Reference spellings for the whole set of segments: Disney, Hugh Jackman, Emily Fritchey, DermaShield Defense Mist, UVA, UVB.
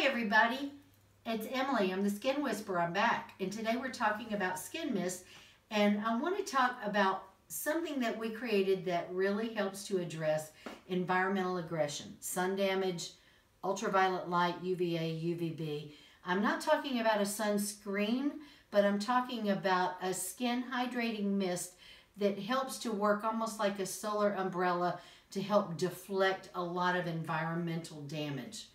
Hi everybody, it's Emily. I'm the Skin Whisperer. I'm back, and today we're talking about skin mist, and I want to talk about something that we created that really helps to address environmental aggression, sun damage, ultraviolet light, UVA, UVB. I'm not talking about a sunscreen, but I'm talking about a skin hydrating mist that helps to work almost like a solar umbrella to help deflect a lot of environmental damage.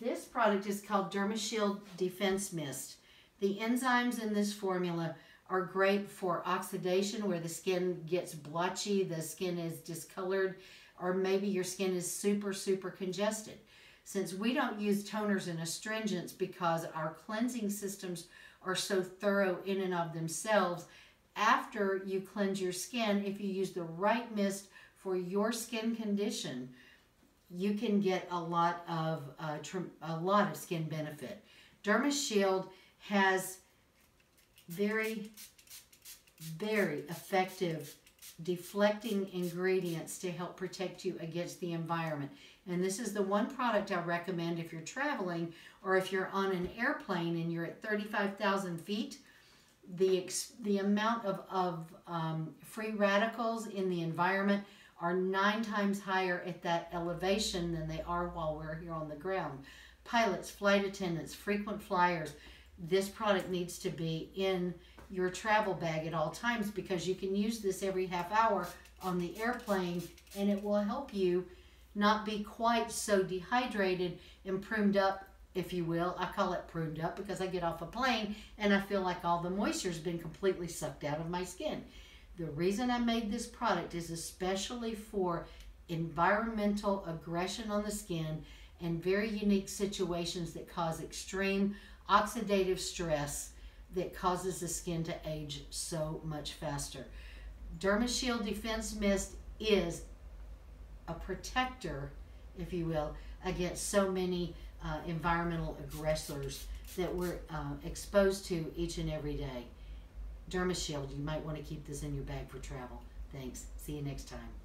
This product is called DermaShield Defense Mist. The enzymes in this formula are great for oxidation, where the skin gets blotchy, the skin is discolored, or maybe your skin is super congested. Since we don't use toners and astringents because our cleansing systems are so thorough in and of themselves, after you cleanse your skin, if you use the right mist for your skin condition, you can get a lot of skin benefit. DermaShield has very effective deflecting ingredients to help protect you against the environment. And this is the one product I recommend if you're traveling or if you're on an airplane and you're at 35,000 feet. The amount of free radicals in the environment are 9 times higher at that elevation than they are while we're here on the ground. Pilots, flight attendants, frequent flyers, this product needs to be in your travel bag at all times, because you can use this every half hour on the airplane and it will help you not be quite so dehydrated and pruned up, if you will. I call it pruned up because I get off a plane and I feel like all the moisture has been completely sucked out of my skin. The reason I made this product is especially for environmental aggression on the skin and very unique situations that cause extreme oxidative stress that causes the skin to age so much faster. DermaShield Defense Mist is a protector, if you will, against so many environmental aggressors that we're exposed to each and every day. DermaShield, you might want to keep this in your bag for travel. Thanks. See you next time.